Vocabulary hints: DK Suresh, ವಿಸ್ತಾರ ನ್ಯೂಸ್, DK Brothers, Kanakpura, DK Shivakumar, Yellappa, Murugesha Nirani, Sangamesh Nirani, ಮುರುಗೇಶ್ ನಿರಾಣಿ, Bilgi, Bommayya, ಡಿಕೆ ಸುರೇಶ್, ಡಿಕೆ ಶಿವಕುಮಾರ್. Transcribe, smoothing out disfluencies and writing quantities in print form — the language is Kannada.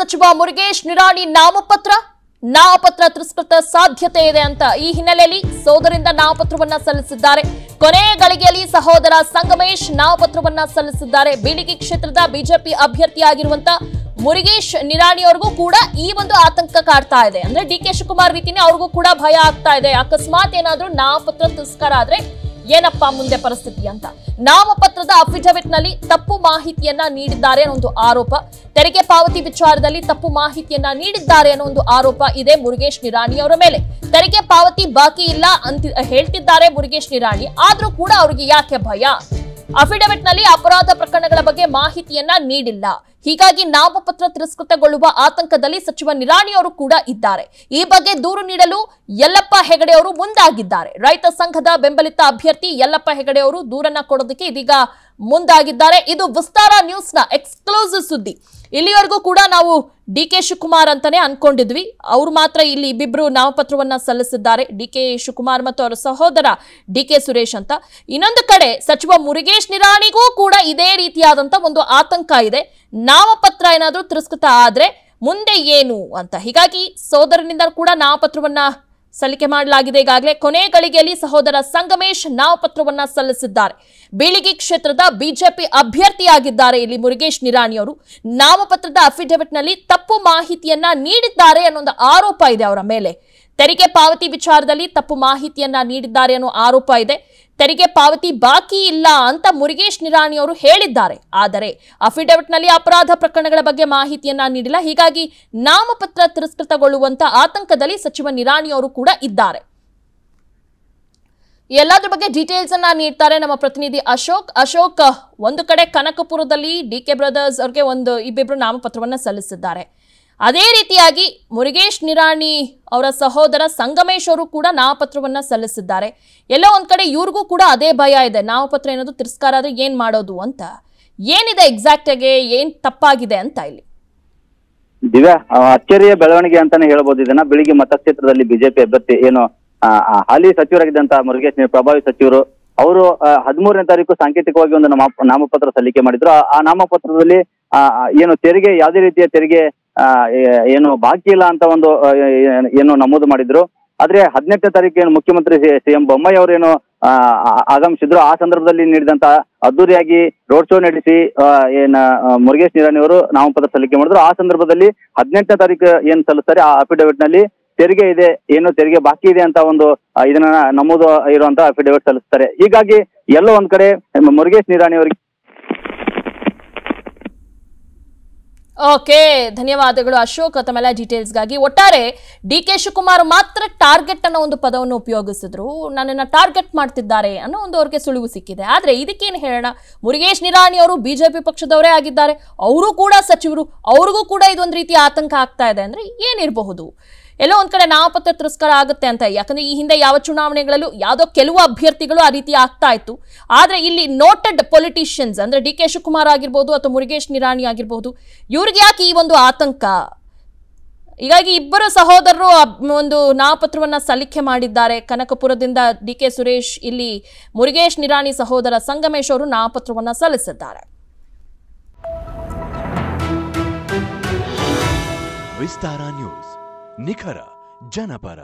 ಸಚಿವ ಮುರುಗೇಶ್ ನಿರಾಣಿ ನಾಮಪತ್ರ ತಿರಸ್ಕೃತ ಸಾಧ್ಯತೆ ಇದೆ ಅಂತ ಈ ಹಿನ್ನೆಲೆಯಲ್ಲಿ ಸೋದರಿಂದ ನಾಮಪತ್ರವನ್ನ ಸಲ್ಲಿಸಿದ್ದಾರೆ. ಕೊನೆಯ ಗಳಿಗೆಯಲ್ಲಿ ಸಹೋದರ ಸಂಗಮೇಶ್ ನಾಮಪತ್ರವನ್ನ ಸಲ್ಲಿಸಿದ್ದಾರೆ. ಬಿಳಿಗಿ ಕ್ಷೇತ್ರದ ಬಿಜೆಪಿ ಅಭ್ಯರ್ಥಿಯಾಗಿರುವಂತ ಮುರುಗೇಶ್ ನಿರಾಣಿ ಅವರಿಗೂ ಕೂಡ ಈ ಒಂದು ಆತಂಕ ಕಾಡ್ತಾ ಇದೆ. ಅಂದ್ರೆ ಡಿಕೆ ಶಿವಕುಮಾರ್ ರೀತಿನೇ ಅವರಿಗೂ ಕೂಡ ಭಯ ಆಗ್ತಾ ಇದೆ. ಅಕಸ್ಮಾತ್ ಏನಾದರೂ ನಾಮಪತ್ರ ತಿರಸ್ಕಾರ ಆದ್ರೆ ಏನಪ್ಪ ಮುಂದೆ ಪರಿಸ್ಥಿತಿ ಅಂತ. ನಾಮಪತ್ರದ ಅಫಿಡವಿಟ್ ನಲ್ಲಿ ತಪ್ಪು ಮಾಹಿತಿಯನ್ನ ನೀಡಿದ್ದಾರೆ ಅನ್ನೋ ಒಂದು ಆರೋಪ, ತೆರಿಗೆ ಪಾವತಿ ವಿಚಾರದಲ್ಲಿ ತಪ್ಪು ಮಾಹಿತಿಯನ್ನ ನೀಡಿದ್ದಾರೆ ಅನ್ನೋ ಒಂದು ಆರೋಪ ಇದೆ ಮುರುಗೇಶ್ ನಿರಾಣಿ ಅವರ ಮೇಲೆ. ತೆರಿಗೆ ಪಾವತಿ ಬಾಕಿ ಇಲ್ಲ ಅಂತ ಹೇಳ್ತಿದ್ದಾರೆ ಮುರುಗೇಶ್ ನಿರಾಣಿ, ಆದ್ರೂ ಕೂಡ ಅವರಿಗೆ ಯಾಕೆ ಭಯ? ಅಫಿಡವಿಟ್ ನಲ್ಲಿ ಅಪರಾಧ ಪ್ರಕರಣಗಳ ಬಗ್ಗೆ ಮಾಹಿತಿಯನ್ನ ನೀಡಿಲ್ಲ, ಹೀಗಾಗಿ ನಾಮಪತ್ರ ತಿರಸ್ಕೃತಗೊಳ್ಳುವ ಆತಂಕದಲ್ಲಿ ಸಚಿವ ನಿರಾಣಿ ಅವರು ಕೂಡ ಇದ್ದಾರೆ. ಈ ಬಗ್ಗೆ ದೂರು ನೀಡಲು ಯಲ್ಲಪ್ಪ ಹೆಗಡೆ ಅವರು ಮುಂದಾಗಿದ್ದಾರೆ. ರೈತ ಸಂಘದ ಬೆಂಬಲಿತ ಅಭ್ಯರ್ಥಿ ಯಲ್ಲಪ್ಪ ಹೆಗಡೆ ಅವರು ದೂರನ್ನ ಕೊಡೋದಕ್ಕೆ ಇದೀಗ ಮುಂದಾಗಿದ್ದಾರೆ. ಇದು ವಿಸ್ತಾರ ನ್ಯೂಸ್ ನ ಎಕ್ಸ್ಕ್ಲೂಸಿವ್ ಸುದ್ದಿ. ಇಲ್ಲಿವರೆಗೂ ಕೂಡ ನಾವು ಡಿಕೆ ಶಿವಕುಮಾರ್ ಅಂತಾನೆ ಅನ್ಕೊಂಡಿದ್ವಿ, ಅವ್ರು ಮಾತ್ರ ಇಲ್ಲಿ ಇಬ್ಬಿಬ್ರು ನಾಮಪತ್ರವನ್ನ ಸಲ್ಲಿಸಿದ್ದಾರೆ, ಡಿಕೆ ಶಿವಕುಮಾರ್ ಮತ್ತು ಅವರ ಸಹೋದರ ಡಿಕೆ ಸುರೇಶ್ ಅಂತ. ಇನ್ನೊಂದು ಕಡೆ ಸಚಿವ ಮುರುಗೇಶ್ ನಿರಾಣಿಗೂ ಕೂಡ ಇದೇ ರೀತಿಯಾದಂತ ಒಂದು ಆತಂಕ ಇದೆ, ನಾಮಪತ್ರ ಏನಾದರೂ ತಿರಸ್ಕೃತ ಆದ್ರೆ ಮುಂದೆ ಏನು ಅಂತ. ಹೀಗಾಗಿ ಸೋದರನಿಂದ ಕೂಡ ನಾಮಪತ್ರವನ್ನ ಸಲ್ಲಿಕೆ ಮಾಡಲಾಗಿದೆ. ಈಗಾಗಲೇ ಕೊನೆ ಗಳಿಗೆಯಲ್ಲಿ ಸಹೋದರ ಸಂಗಮೇಶ್ ನಾಮಪತ್ರವನ್ನ ಸಲ್ಲಿಸಿದ್ದಾರೆ. ಬೀಳಿಗಿ ಕ್ಷೇತ್ರದ ಬಿಜೆಪಿ ಅಭ್ಯರ್ಥಿಯಾಗಿದ್ದಾರೆ ಇಲ್ಲಿ ಮುರುಗೇಶ್ ನಿರಾಣಿ ಅವರು. ನಾಮಪತ್ರದ ಅಫಿಡವಿಟ್ ನಲ್ಲಿ ತಪ್ಪು ಮಾಹಿತಿಯನ್ನ ನೀಡಿದ್ದಾರೆ ಅನ್ನೋ ಆರೋಪ ಇದೆ ಅವರ ಮೇಲೆ. ತೆರಿಗೆ ಪಾವತಿ ವಿಚಾರದಲ್ಲಿ ತಪ್ಪು ಮಾಹಿತಿಯನ್ನ ನೀಡಿದ್ದಾರೆ ಅನ್ನೋ ಆರೋಪ ಇದೆ. ತೆರಿಗೆ ಪಾವತಿ ಬಾಕಿ ಇಲ್ಲ ಅಂತ ಮುರುಗೇಶ್ ನಿರಾಣಿ ಅವರು ಹೇಳಿದ್ದಾರೆ, ಆದರೆ ಅಫಿಡವಿಟ್ ನಲ್ಲಿ ಅಪರಾಧ ಪ್ರಕರಣಗಳ ಬಗ್ಗೆ ಮಾಹಿತಿಯನ್ನ ನೀಡಿಲ್ಲ, ಹೀಗಾಗಿ ನಾಮಪತ್ರ ತಿರಸ್ಕೃತಗೊಳ್ಳುವಂತ ಆತಂಕದಲ್ಲಿ ಸಚಿವ ನಿರಾಣಿ ಅವರು ಕೂಡ ಇದ್ದಾರೆ. ಎಲ್ಲದರ ಬಗ್ಗೆ ಡೀಟೇಲ್ಸ್ ಅನ್ನ ನೀಡ್ತಾರೆ ನಮ್ಮ ಪ್ರತಿನಿಧಿ ಅಶೋಕ್. ಅಶೋಕ್, ಒಂದು ಕಡೆ ಕನಕಪುರದಲ್ಲಿ ಡಿಕೆ ಬ್ರದರ್ಸ್ ಅವ್ರಿಗೆ ಇಬ್ಬಿಬ್ರು ನಾಮಪತ್ರವನ್ನ ಸಲ್ಲಿಸಿದ್ದಾರೆ, ಅದೇ ರೀತಿಯಾಗಿ ಮುರುಗೇಶ್ ನಿರಾಣಿ ಅವರ ಸಹೋದರ ಸಂಗಮೇಶ್ ಅವರು ಕೂಡ ನಾಮಪತ್ರವನ್ನ ಸಲ್ಲಿಸಿದ್ದಾರೆ. ಎಲ್ಲೋ ಒಂದ್ ಕಡೆ ಇವ್ರಿಗೂ ಕೂಡ ಅದೇ ಭಯ ಇದೆ, ನಾಮಪತ್ರ ಏನಾದ್ರು ತಿರಸ್ಕಾರ ಆದ್ರೆ ಏನ್ ಮಾಡೋದು ಅಂತ. ಏನಿದೆ ಎಕ್ಸಾಕ್ಟ್ ಆಗಿ ಏನ್ ತಪ್ಪಾಗಿದೆ ಅಂತ? ಇಲ್ಲಿ ದಿವ್ಯಾ, ಅಚ್ಚರಿಯ ಬೆಳವಣಿಗೆ ಅಂತಾನೆ ಹೇಳ್ಬೋದು ಇದನ್ನ. ಬೆಳಿಗ್ಗೆ ಮತಕ್ಷೇತ್ರದಲ್ಲಿ ಬಿಜೆಪಿ ಅಭ್ಯರ್ಥಿ ಹಾಲಿ ಸಚಿವರಾಗಿದ್ದಂತಹ ಮುರುಗೇಶ್ ಪ್ರಭಾವಿ ಸಚಿವರು ಅವರು 13ನೇ ತಾರೀಕು ಸಾಂಕೇತಿಕವಾಗಿ ಒಂದು ನಾಮಪತ್ರ ಸಲ್ಲಿಕೆ ಮಾಡಿದ್ರು. ಆ ನಾಮಪತ್ರದಲ್ಲಿ ತೆರಿಗೆ ಯಾವುದೇ ರೀತಿಯ ತೆರಿಗೆ ಬಾಕಿ ಇಲ್ಲ ಅಂತ ಒಂದು ನಮೂದು ಮಾಡಿದ್ರು. ಆದ್ರೆ 18ನೇ ತಾರೀಕು ಮುಖ್ಯಮಂತ್ರಿ ಸಿಎಂ ಬೊಮ್ಮಾಯಿ ಅವರೇನು ಆಗಮಿಸಿದ್ರು, ಆ ಸಂದರ್ಭದಲ್ಲಿ ನೀಡಿದಂತ ಅದ್ದೂರಿಯಾಗಿ ರೋಡ್ ಶೋ ನಡೆಸಿ ಮುರುಗೇಶ್ ನಿರಾಣಿ ಅವರು ನಾಮಪತ್ರ ಸಲ್ಲಿಕೆ ಮಾಡಿದ್ರು. ಆ ಸಂದರ್ಭದಲ್ಲಿ 18ನೇ ತಾರೀಕು ಏನ್ ಸಲ್ಲಿಸ್ತಾರೆ, ಆ ಅಫಿಡವಿಟ್ ನಲ್ಲಿ ತೆರಿಗೆ ಇದೆ, ತೆರಿಗೆ ಬಾಕಿ ಇದೆ ಅಂತ ಒಂದು ಇದನ್ನ ನಮೂದು ಇರುವಂತ ಅಫಿಡವಿಟ್ ಸಲ್ಲಿಸ್ತಾರೆ. ಹೀಗಾಗಿ ಎಲ್ಲೋ ಒಂದ್ ಕಡೆ ಮುರುಗೇಶ್ ನಿರಾಣಿ ಅವರಿಗೆ. ಓಕೆ, ಧನ್ಯವಾದಗಳು ಅಶೋಕ್ ತಮ್ಮೆಲ್ಲ ಡೀಟೇಲ್ಸ್ಗಾಗಿ. ಒಟ್ಟಾರೆ ಡಿ ಕೆ ಶಿವಕುಮಾರ್ ಮಾತ್ರ ಟಾರ್ಗೆಟ್ ಅನ್ನೋ ಒಂದು ಪದವನ್ನು ಉಪಯೋಗಿಸಿದ್ರು, ನನ್ನನ್ನು ಟಾರ್ಗೆಟ್ ಮಾಡ್ತಿದ್ದಾರೆ ಅನ್ನೋ ಒಂದು ಅವ್ರಿಗೆ ಸುಳಿವು ಸಿಕ್ಕಿದೆ. ಆದರೆ ಇದಕ್ಕೇನು ಹೇಳೋಣ, ಮುರುಗೇಶ್ ನಿರಾಣಿ ಅವರು ಬಿಜೆಪಿ ಪಕ್ಷದವರೇ ಆಗಿದ್ದಾರೆ, ಅವರು ಕೂಡ ಸಚಿವರು, ಅವ್ರಿಗೂ ಕೂಡ ಇದೊಂದು ರೀತಿಯ ಆತಂಕ ಆಗ್ತಾ ಇದೆ ಅಂದರೆ ಏನಿರಬಹುದು? ಎಲ್ಲೋ ಒಂದು ಕಡೆ ನಾಮಪತ್ರ ತಿರಸ್ಕಾರ ಆಗುತ್ತೆ ಅಂತ, ಯಾಕಂದ್ರೆ ಈ ಹಿಂದೆ ಯಾವ ಚುನಾವಣೆಗಳಲ್ಲೂ ಯಾವುದೋ ಕೆಲವು ಅಭ್ಯರ್ಥಿಗಳು ಆ ರೀತಿ ಆಗ್ತಾ ಇತ್ತು. ಆದರೆ ಇಲ್ಲಿ ನೋಟೆಡ್ ಪೊಲಿಟಿಷಿಯನ್ಸ್ ಅಂದ್ರೆ ಡಿ ಕೆ ಶಿವಕುಮಾರ್ ಆಗಿರ್ಬೋದು ಅಥವಾ ಮುರುಗೇಶ್ ನಿರಾಣಿ ಆಗಿರ್ಬೋದು, ಇವ್ರಿಗೆ ಯಾಕೆ ಈ ಒಂದು ಆತಂಕ? ಹೀಗಾಗಿ ಇಬ್ಬರು ಸಹೋದರರು ಒಂದು ನಾಮಪತ್ರವನ್ನ ಸಲ್ಲಿಕೆ ಮಾಡಿದ್ದಾರೆ. ಕನಕಪುರದಿಂದ ಡಿ ಕೆ ಸುರೇಶ್, ಇಲ್ಲಿ ಮುರುಗೇಶ್ ನಿರಾಣಿ ಸಹೋದರ ಸಂಗಮೇಶ್ ಅವರು ನಾಮಪತ್ರವನ್ನ ಸಲ್ಲಿಸಿದ್ದಾರೆ. ವಿಸ್ತಾರ ನ್ಯೂಸ್, ನಿಖರ ಜನಪರ.